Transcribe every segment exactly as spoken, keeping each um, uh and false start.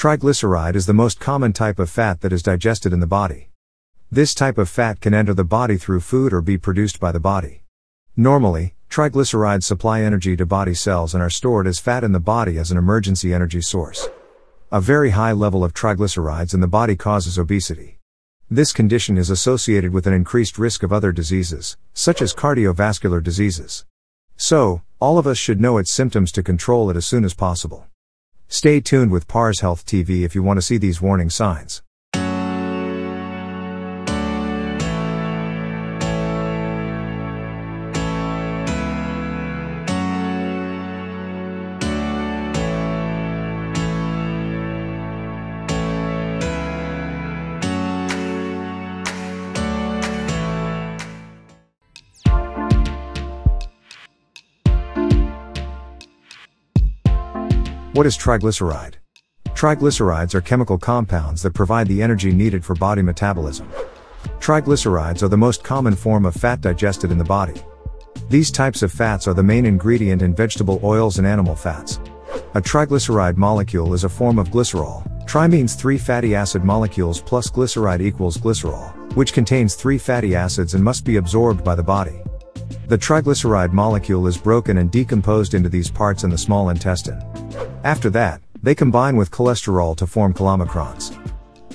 Triglyceride is the most common type of fat that is digested in the body. This type of fat can enter the body through food or be produced by the body. Normally, triglycerides supply energy to body cells and are stored as fat in the body as an emergency energy source. A very high level of triglycerides in the body causes obesity. This condition is associated with an increased risk of other diseases, such as cardiovascular diseases. So, all of us should know its symptoms to control it as soon as possible. Stay tuned with Pars Health T V if you want to see these warning signs. What is triglyceride? Triglycerides are chemical compounds that provide the energy needed for body metabolism. Triglycerides are the most common form of fat digested in the body. These types of fats are the main ingredient in vegetable oils and animal fats. A triglyceride molecule is a form of glycerol. Tri means three fatty acid molecules plus glyceride equals glycerol, which contains three fatty acids and must be absorbed by the body. The triglyceride molecule is broken and decomposed into these parts in the small intestine. After that, they combine with cholesterol to form chylomicrons.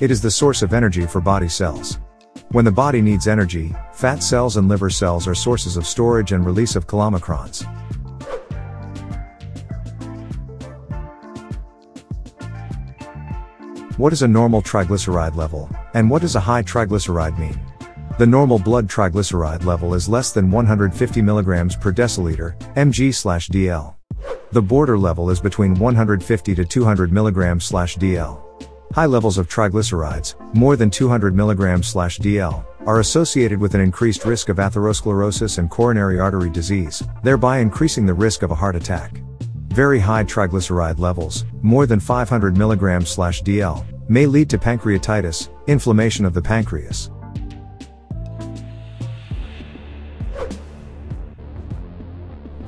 It is the source of energy for body cells. When the body needs energy, fat cells and liver cells are sources of storage and release of chylomicrons. What is a normal triglyceride level, and what does a high triglyceride mean? The normal blood triglyceride level is less than one hundred fifty milligrams per deciliter, milligrams per deciliter. The border level is between one hundred fifty to two hundred milligrams per deciliter. High levels of triglycerides, more than two hundred milligrams per deciliter, are associated with an increased risk of atherosclerosis and coronary artery disease, thereby increasing the risk of a heart attack. Very high triglyceride levels, more than five hundred milligrams per deciliter, may lead to pancreatitis, inflammation of the pancreas.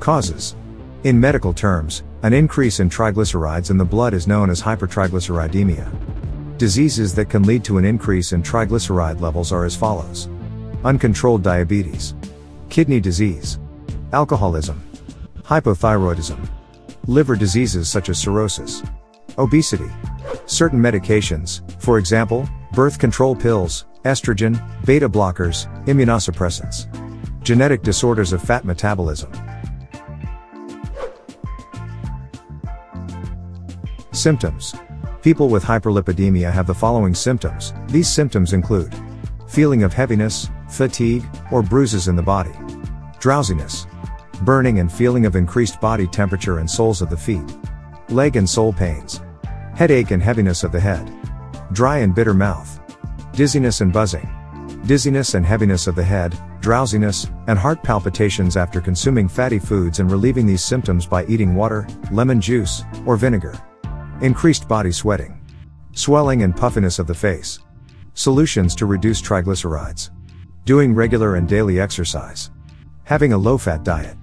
Causes. In medical terms, an increase in triglycerides in the blood is known as hypertriglyceridemia. Diseases that can lead to an increase in triglyceride levels are as follows. Uncontrolled diabetes, kidney disease, alcoholism, hypothyroidism, liver diseases such as cirrhosis, obesity. Certain medications, for example, birth control pills, estrogen, beta blockers, immunosuppressants. Genetic disorders of fat metabolism. Symptoms. People with hyperlipidemia have the following symptoms. These symptoms include feeling of heaviness, fatigue, or bruises in the body, drowsiness, burning and feeling of increased body temperature and soles of the feet, leg and sole pains, headache and heaviness of the head, dry and bitter mouth, dizziness and buzzing, dizziness and heaviness of the head, drowsiness, and heart palpitations after consuming fatty foods and relieving these symptoms by eating water, lemon juice, or vinegar. Increased body sweating. Swelling and puffiness of the face. Solutions to reduce triglycerides. Doing regular and daily exercise. Having a low-fat diet.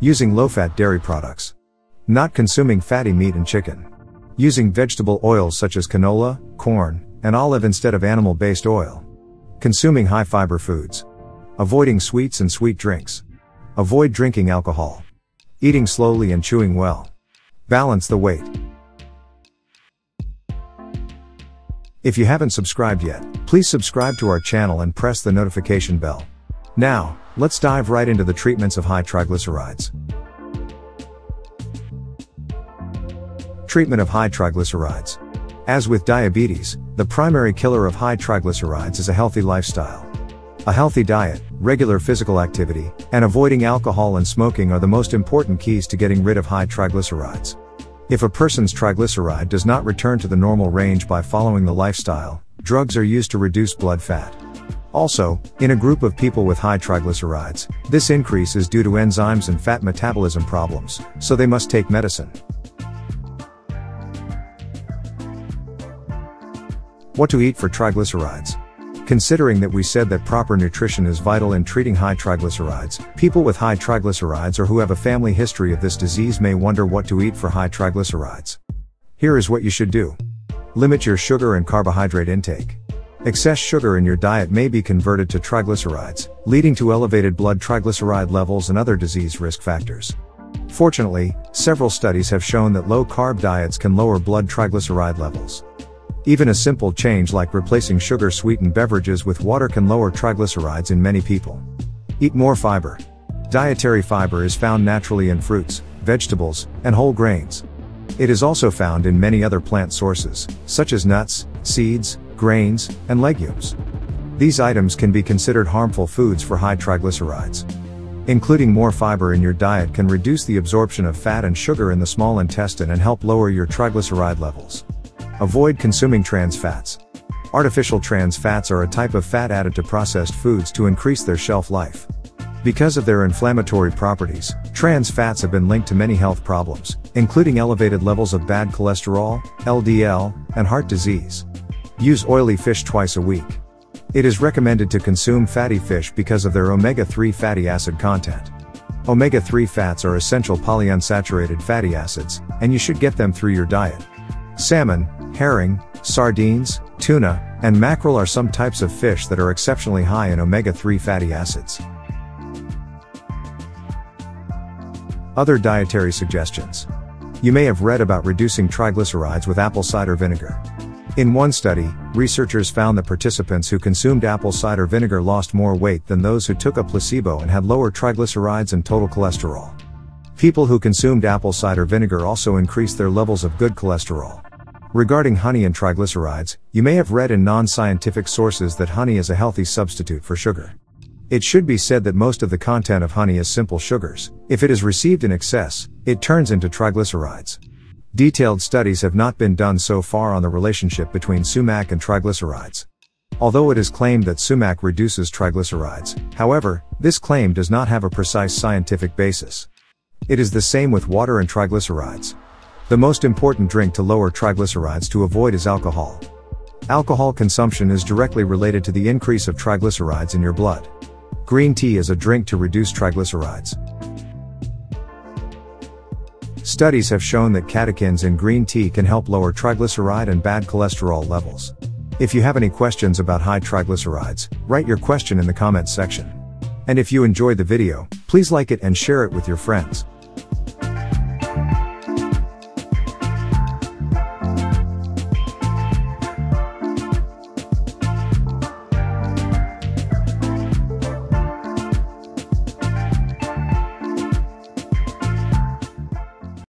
Using low-fat dairy products. Not consuming fatty meat and chicken. Using vegetable oils such as canola, corn, and olive instead of animal-based oil. Consuming high-fiber foods. Avoiding sweets and sweet drinks. Avoid drinking alcohol. Eating slowly and chewing well. Balance the weight. If you haven't subscribed yet, please subscribe to our channel and press the notification bell. Now, let's dive right into the treatments of high triglycerides. Treatment of high triglycerides. As with diabetes, the primary killer of high triglycerides is a healthy lifestyle. A healthy diet, regular physical activity, and avoiding alcohol and smoking are the most important keys to getting rid of high triglycerides. If a person's triglyceride does not return to the normal range by following the lifestyle, drugs are used to reduce blood fat. Also, in a group of people with high triglycerides, this increase is due to enzymes and fat metabolism problems, so they must take medicine. What to eat for triglycerides? Considering that we said that proper nutrition is vital in treating high triglycerides, people with high triglycerides or who have a family history of this disease may wonder what to eat for high triglycerides. Here is what you should do. Limit your sugar and carbohydrate intake. Excess sugar in your diet may be converted to triglycerides, leading to elevated blood triglyceride levels and other disease risk factors. Fortunately, several studies have shown that low-carb diets can lower blood triglyceride levels. Even a simple change like replacing sugar-sweetened beverages with water can lower triglycerides in many people. Eat more fiber. Dietary fiber is found naturally in fruits, vegetables, and whole grains. It is also found in many other plant sources, such as nuts, seeds, grains, and legumes. These items can be considered harmful foods for high triglycerides. Including more fiber in your diet can reduce the absorption of fat and sugar in the small intestine and help lower your triglyceride levels. Avoid consuming trans fats. Artificial trans fats are a type of fat added to processed foods to increase their shelf life. Because of their inflammatory properties, trans fats have been linked to many health problems, including elevated levels of bad cholesterol, L D L, and heart disease. Use oily fish twice a week. It is recommended to consume fatty fish because of their omega three fatty acid content. Omega three fats are essential polyunsaturated fatty acids, and you should get them through your diet. Salmon, herring, sardines, tuna, and mackerel are some types of fish that are exceptionally high in omega three fatty acids. Other dietary suggestions. You may have read about reducing triglycerides with apple cider vinegar. In one study, researchers found that participants who consumed apple cider vinegar lost more weight than those who took a placebo and had lower triglycerides and total cholesterol. People who consumed apple cider vinegar also increased their levels of good cholesterol. Regarding honey and triglycerides, you may have read in non-scientific sources that honey is a healthy substitute for sugar. It should be said that most of the content of honey is simple sugars. If it is received in excess, it turns into triglycerides. Detailed studies have not been done so far on the relationship between sumac and triglycerides. Although it is claimed that sumac reduces triglycerides, however, this claim does not have a precise scientific basis. It is the same with water and triglycerides. The most important drink to lower triglycerides to avoid is alcohol. Alcohol consumption is directly related to the increase of triglycerides in your blood. Green tea is a drink to reduce triglycerides. Studies have shown that catechins in green tea can help lower triglyceride and bad cholesterol levels. If you have any questions about high triglycerides, write your question in the comments section. And if you enjoyed the video, please like it and share it with your friends.